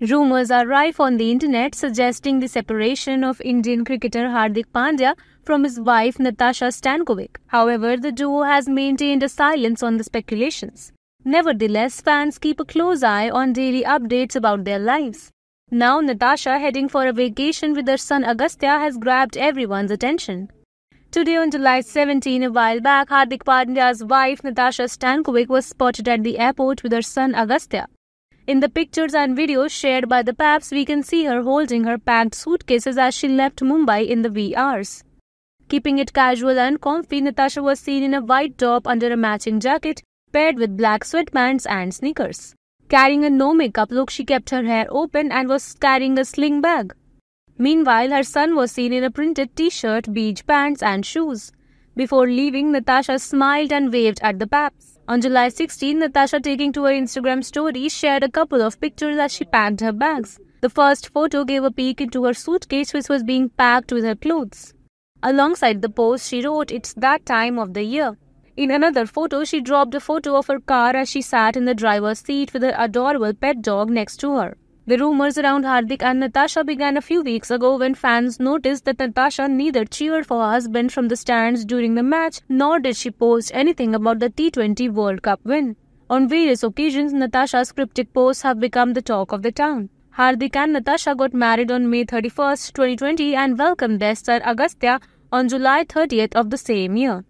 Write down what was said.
Rumours are rife on the internet suggesting the separation of Indian cricketer Hardik Pandya from his wife Natasha Stankovic. However, the duo has maintained a silence on the speculations. Nevertheless, fans keep a close eye on daily updates about their lives. Now, Natasha, heading for a vacation with her son Agastya, has grabbed everyone's attention. Today on July 17, a while back, Hardik Pandya's wife Natasha Stankovic was spotted at the airport with her son Agastya. In the pictures and videos shared by the paps, we can see her holding her packed suitcases as she left Mumbai in the wee hours. Keeping it casual and comfy, Natasha was seen in a white top under a matching jacket, paired with black sweatpants and sneakers. Carrying a no-makeup look, she kept her hair open and was carrying a sling bag. Meanwhile, her son was seen in a printed t-shirt, beige pants and shoes. Before leaving, Natasha smiled and waved at the paps. On July 16, Natasha, taking to her Instagram story, shared a couple of pictures as she packed her bags. The first photo gave a peek into her suitcase, which was being packed with her clothes. Alongside the post, she wrote, "It's that time of the year." In another photo, she dropped a photo of her car as she sat in the driver's seat with her adorable pet dog next to her. The rumors around Hardik and Natasha began a few weeks ago when fans noticed that Natasha neither cheered for her husband from the stands during the match, nor did she post anything about the T20 World Cup win. On various occasions, Natasha's cryptic posts have become the talk of the town. Hardik and Natasha got married on May 31, 2020 and welcomed their son Agastya on July 30 of the same year.